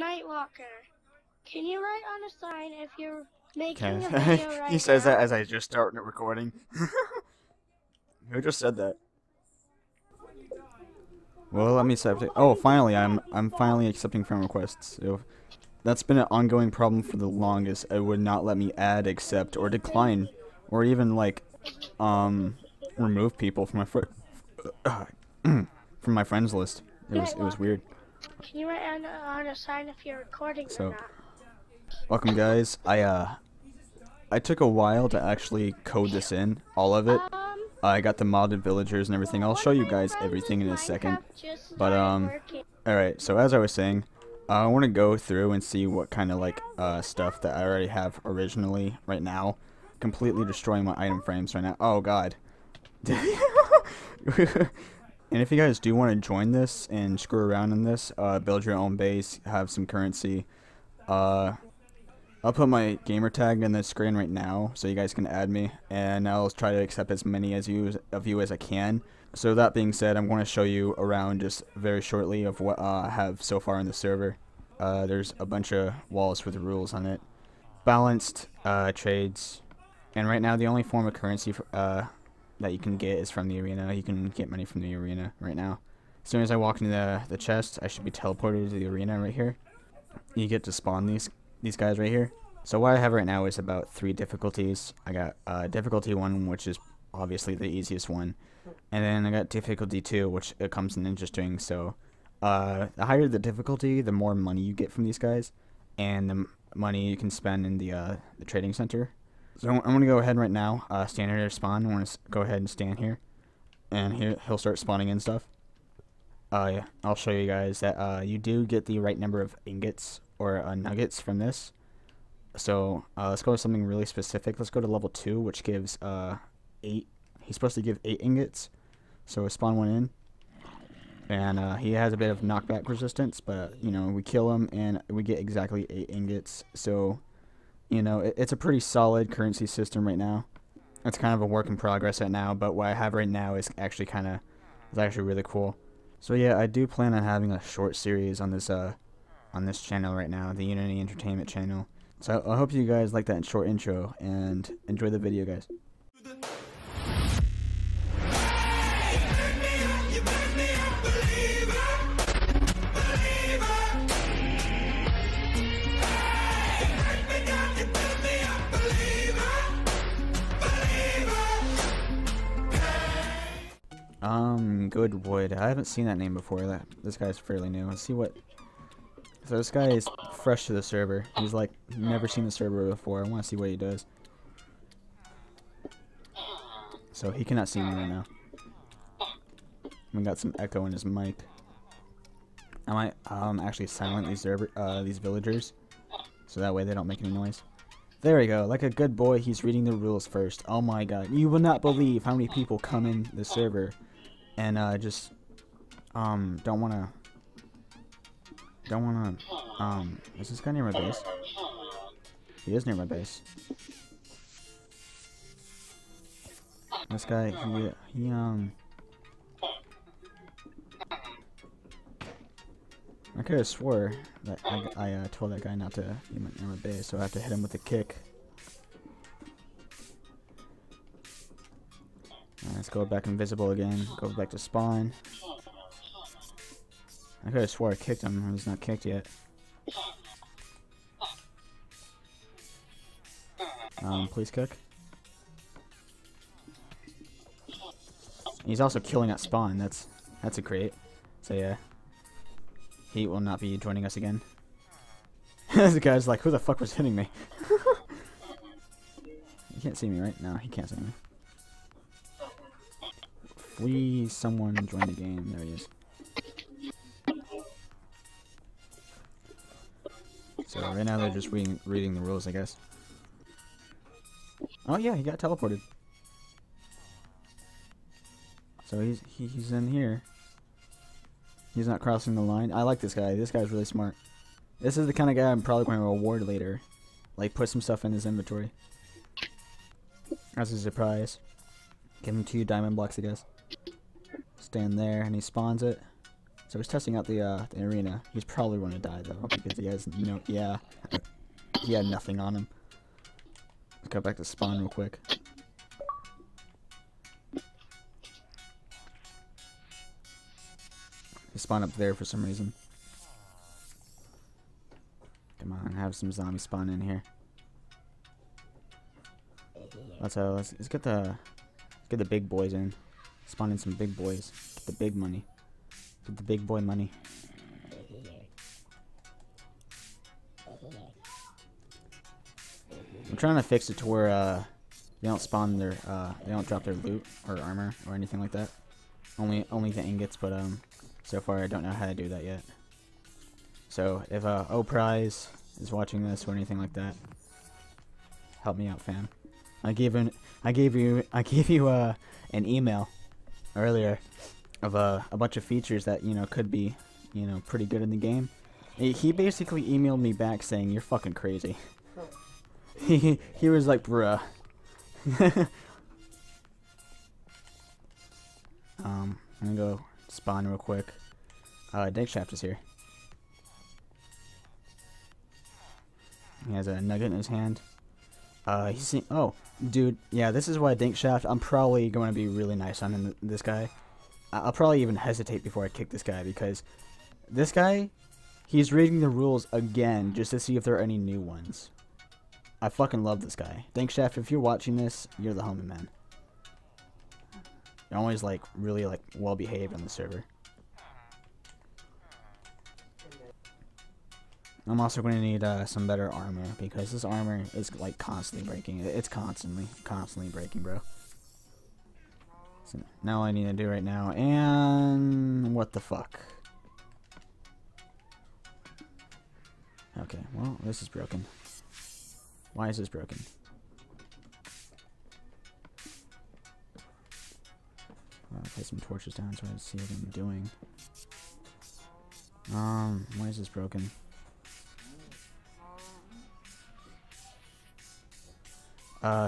Nightwalker, can you write on a sign if you're making a video right now? He says that as I just started recording. Who just said that? Well, let me accept it. Oh, finally, I'm finally accepting friend requests. Ew. That's been an ongoing problem for the longest. It would not let me add, accept, or decline, or even like, remove people from my friends list. It was weird. You were on a sign if you're recording or not. Welcome, guys. I took a while to actually code this in, all of it. I got the modded villagers and everything. I'll show you guys everything in a second. But alright, so as I was saying, I want to go through and see what kind of like stuff that I already have originally right now. Completely destroying my item frames right now. Oh god. And if you guys do want to join this and screw around in this, build your own base, have some currency. I'll put my gamer tag in the screen right now so you guys can add me, and I'll try to accept as many of you as I can. So that being said, I'm going to show you around just very shortly of what I have so far in the server. There's a bunch of walls with rules on it. Balanced trades, and right now the only form of currency that you can get is from the arena. You can get money from the arena right now. As soon as I walk into the chest, I should be teleported to the arena right here. You get to spawn these guys right here. So what I have right now is about 3 difficulties. I got difficulty 1, which is obviously the easiest one, and then I got difficulty 2, which it comes in interesting. So the higher the difficulty, the more money you get from these guys, and the money you can spend in the trading center. So I'm going to go ahead right now, stand here to spawn. I'm going to go ahead and stand here, and he'll start spawning and stuff. Yeah, I'll show you guys that you do get the right number of ingots or nuggets from this. So let's go to something really specific. Let's go to level 2, which gives 8. He's supposed to give 8 ingots. So spawn one in, and he has a bit of knockback resistance, but you know, we kill him and we get exactly 8 ingots. So you know, it's a pretty solid currency system right now. It's kind of a work in progress right now, but what I have right now is actually really cool. So yeah, I do plan on having a short series on this channel right now, the Unity Entertainment channel. So I hope you guys like that short intro and enjoy the video, guys. Good wood. I haven't seen that name before. This guy's fairly new. Let's see what. So this guy is fresh to the server. He's like never seen the server before. I want to see what he does. So he cannot see me right now. We got some echo in his mic. I might actually silent these villagers, so that way they don't make any noise. There we go. Like a good boy, he's reading the rules first. Oh my god! You will not believe how many people come in the server and just don't wanna is this guy near my base? He is near my base. This guy, he I could have swore that I told that guy not to be near my base, so I have to hit him with a kick. Let's go back invisible again. Go back to spawn. I could have swore I kicked him. He's not kicked yet. Please kick. He's also killing at spawn. That's a crate. So yeah, he will not be joining us again. The guy's like, who the fuck was hitting me? He can't see me, right? No, he can't see me. Please, someone join the game. There he is. So right now they're just reading the rules, I guess. Oh yeah, he got teleported. So he's in here. He's not crossing the line. I like this guy. This guy's really smart. This is the kind of guy I'm probably going to reward later. Like put some stuff in his inventory as a surprise. Give him 2 diamond blocks, I guess. Stand there, and he spawns it. So he's testing out the arena. He's probably going to die though, because he has no, yeah, he had nothing on him. Let's go back to spawn real quick. He spawned up there for some reason. Come on, have some zombies spawn in here. Let's get the big boys in. Spawn in some big boys. Get the big money. Get the big boy money. I'm trying to fix it to where they don't spawn their they don't drop their loot or armor or anything like that. Only the ingots, but so far I don't know how to do that yet. So if Oprize is watching this or anything like that, help me out, fam. I gave you an email earlier of a bunch of features that could be pretty good in the game. He basically emailed me back saying you're fucking crazy. he was like, bruh. I'm gonna go spawn real quick. Dig Shaft is here. He has a nugget in his hand. He's seen, oh, dude, yeah, this is why Dig Shaft, I'm probably going to be really nice on him, this guy. I'll probably even hesitate before I kick this guy, because this guy, he's reading the rules again just to see if there are any new ones. I fucking love this guy. Dig Shaft, if you're watching this, you're the homie, man. You're always, like, really, like, well-behaved on the server. I'm also going to need some better armor, because this armor is like constantly breaking. It's constantly breaking, bro. So now all I need to do right now, and what the fuck? Okay, well, this is broken. Why is this broken? I'll put some torches down so I can see what I'm doing. Why is this broken?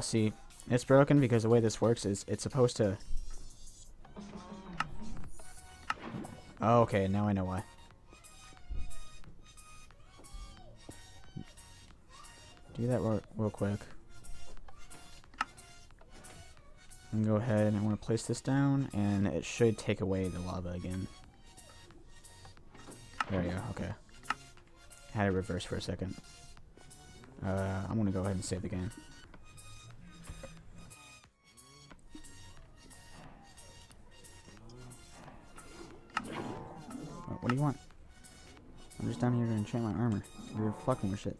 See, it's broken because the way this works is it's supposed to... Oh, okay, now I know why. Do that real quick. And go ahead and I want to place this down, and it should take away the lava again. There we go, okay. Had it reverse for a second. I'm going to go ahead and save the game. What do you want? I'm just down here to enchant my armor. You're fucking with shit.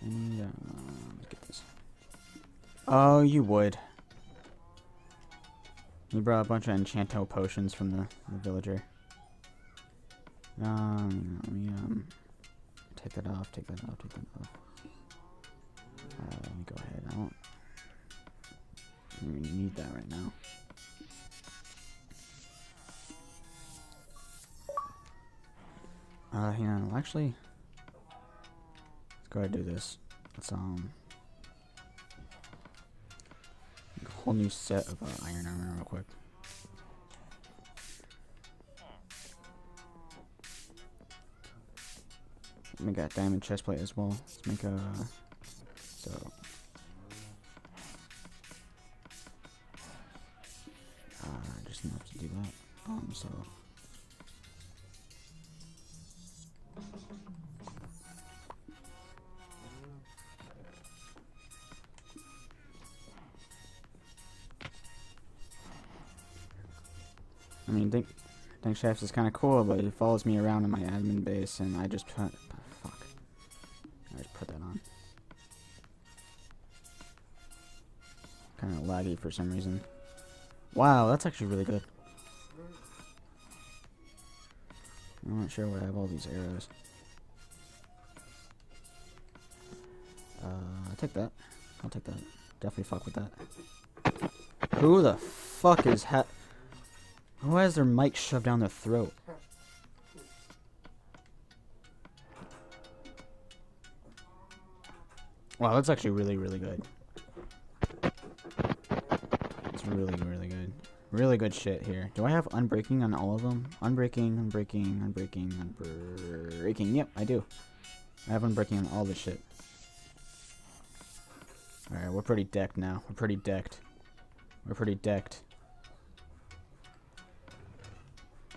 And, let's get this. Oh, you would. You brought a bunch of enchanto potions from the villager. Let me, take that off, take that off, take that off. Let me go ahead. I don't really need that right now. Hang on, I'll actually, let's go ahead and do this. Let's, make a whole new set of, iron armor real quick. We got diamond chestplate as well. Let's make a, just enough to do that. I mean, Dig Shaft is kind of cool, but he follows me around in my admin base, and I just put... Oh, fuck. I just put that on. Kind of laggy for some reason. Wow, that's actually really good. I'm not sure why I have all these arrows. I'll take that. I'll take that. Definitely fuck with that. Who the fuck is Who has their mic shoved down their throat? Wow, that's actually really, really good. It's really, really good. Really good shit here. Do I have unbreaking on all of them? Unbreaking, unbreaking, unbreaking, unbreaking. Yep, I do. I have unbreaking on all this shit. Alright, we're pretty decked now. We're pretty decked. We're pretty decked.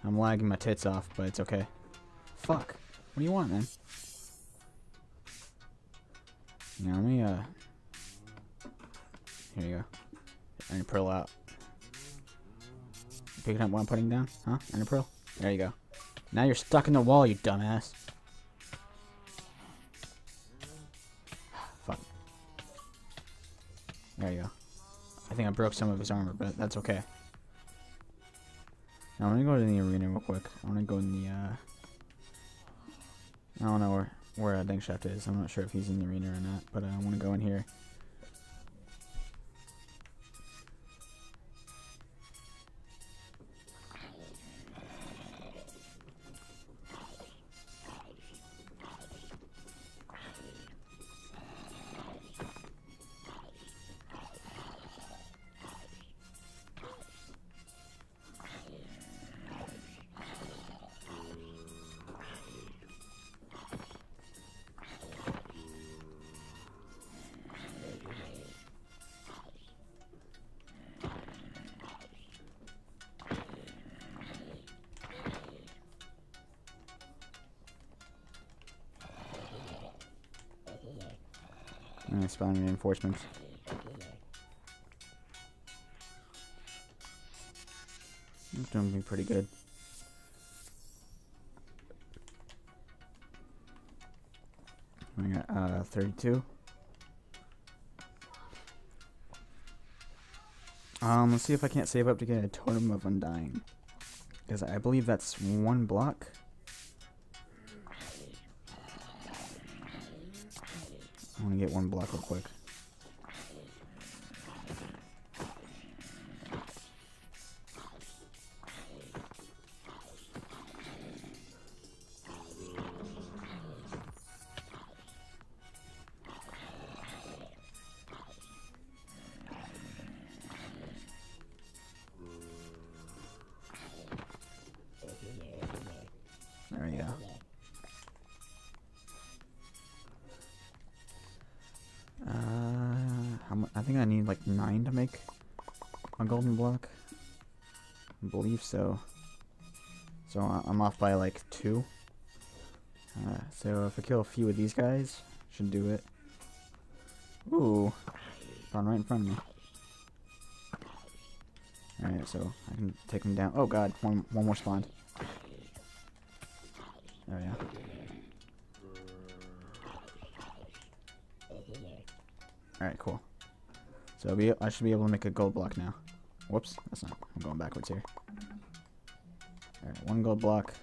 I'm lagging my tits off, but it's okay. Fuck. What do you want, man? Yeah, let me, Here you go. Ender pearl out. Picking up what I'm putting down, huh? Ender pearl? There you go. Now you're stuck in the wall, you dumbass. Fuck. There you go. I think I broke some of his armor, but that's okay. Now, I'm gonna go to the arena real quick. I wanna go in the, I don't know where Dang Shaft is. I'm not sure if he's in the arena or not, but I wanna go in here. I'm gonna spawn reinforcements. It's doing me pretty good. We got 32. Let's see if I can't save up to get a Totem of Undying, because I believe that's one block. I want to get one block real quick. There we go. I think I need like 9 to make a golden block. I believe so. So I'm off by like 2. So if I kill a few of these guys, should do it. Ooh, spawn right in front of me. Alright, so I can take them down. Oh god, one more spawn. There we go. Alright, cool. So I should be able to make a gold block now. Whoops, that's not. I'm going backwards here. Alright, one gold block.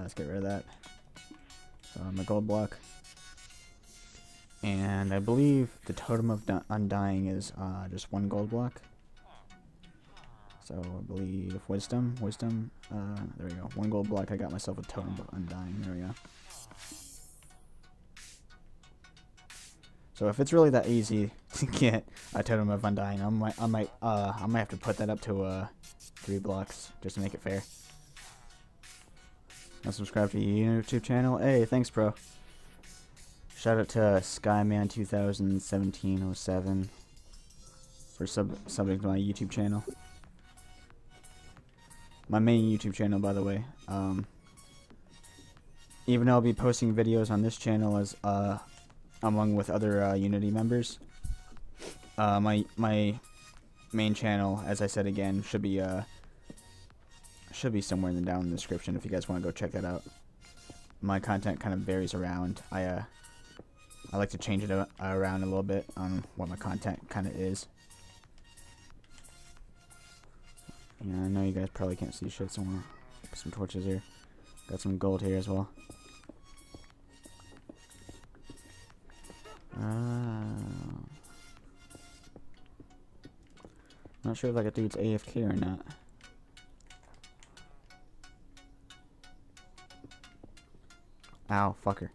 Let's get rid of that. So I'm a gold block. And I believe the Totem of Undying is just one gold block. So I believe Wisdom. There we go. One gold block. I got myself a Totem of Undying. There we go. So if it's really that easy to get a Totem of Undying, I might have to put that up to 3 blocks just to make it fair. Now subscribe to your YouTube channel. Hey, thanks, bro. Shout out to SkyMan201707 for subbing to my YouTube channel. My main YouTube channel, by the way. Even though I'll be posting videos on this channel as along with other Unity members, my main channel, as I said again, should be somewhere in the down in the description if you guys want to go check that out. My content kind of varies around. I like to change it around a little bit on what my content kind of is. Yeah, I know you guys probably can't see shit, so I'm gonna put some torches here. Got some gold here as well. Not sure if like a dude's AFK or not. Ow, fucker.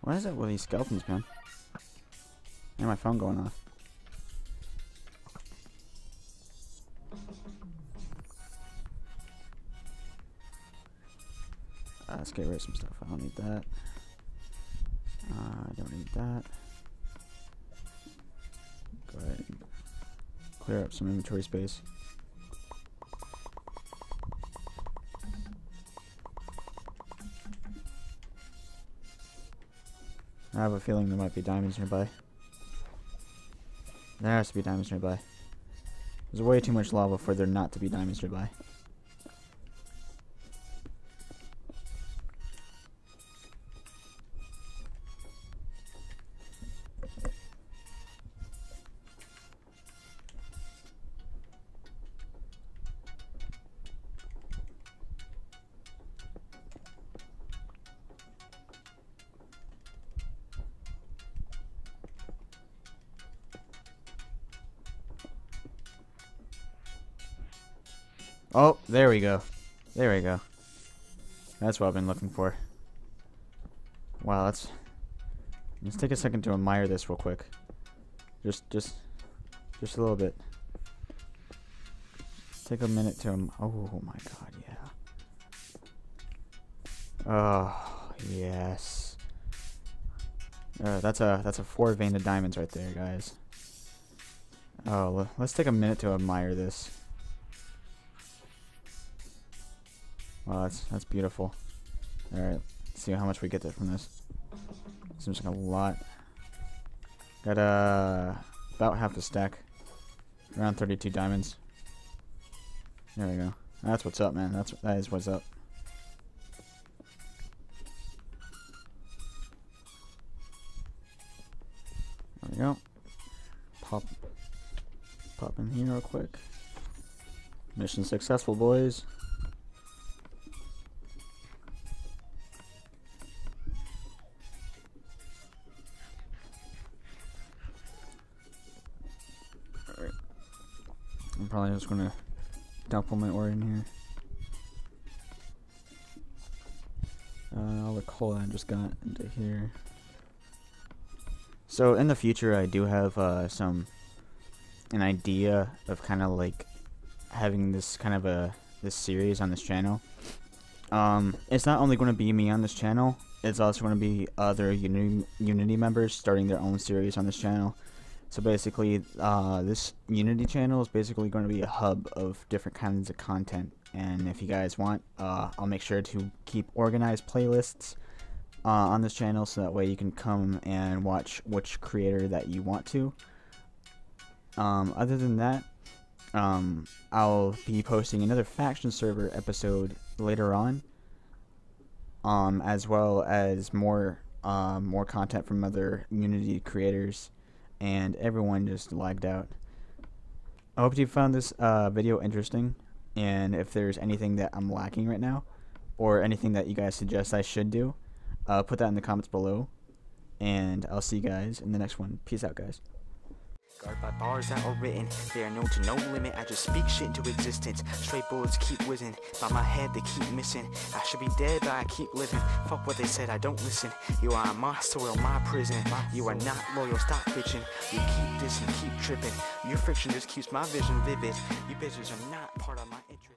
Why is it with these skeletons, man? And my phone going off. Let's get rid of some stuff. I don't need that. I don't need that. Go ahead and clear up some inventory space. I have a feeling there might be diamonds nearby. There has to be diamonds nearby. There's way too much lava for there not to be diamonds nearby. Oh, there we go. There we go. That's what I've been looking for. Wow, that's... Let's take a second to admire this real quick. Just a little bit. Let's take a minute to... Oh my god, yeah. Oh, yes. That's a 4 vein of diamonds right there, guys. Oh, let's take a minute to admire this. Wow, that's beautiful. Alright, let's see how much we get from this. Seems like a lot. Got about half the stack. Around 32 diamonds. There we go. That's what's up, man. That is what's up. There we go. Pop in here real quick. Mission successful, boys. I'm probably just gonna dump all my ore in here. All the coal I just got into here. So in the future, I do have an idea of kind of like having this kind of this series on this channel. It's not only going to be me on this channel; it's also going to be other Unity members starting their own series on this channel. So basically, this Unity channel is basically going to be a hub of different kinds of content. And if you guys want, I'll make sure to keep organized playlists on this channel. So that way you can come and watch which creator that you want to. Other than that, I'll be posting another faction server episode later on. As well as more content from other Unity creators. And everyone just lagged out. I hope you found this video interesting, and if there's anything that I'm lacking right now or anything that you guys suggest I should do, put that in the comments below, and I'll see you guys in the next one. Peace out, guys. Guard by bars that are written, they are known to no limit. I just speak shit into existence. Stray bullets keep whizzing by my head, they keep missing. I should be dead, but I keep living. Fuck what they said, I don't listen. You are on my soil, my prison. You are not loyal, stop bitching. You keep dissing, keep tripping. Your friction just keeps my vision vivid. You bitches are not part of my interest.